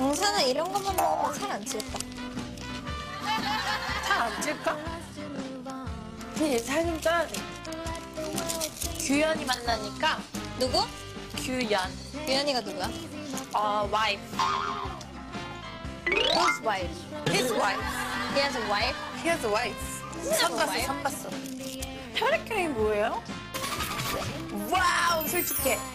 경사나 이런 것만 먹으면 살 안 찔까? 살 안 찔까? 근데 살 좀 쪄야 돼. 규현이 만나니까. 누구? 규현. 규현이가 누구야? 와이프. His wife. His wife. He has a wife? He has a wife. 선 봤어. 혈액형이 뭐예요? 와우, 솔직해.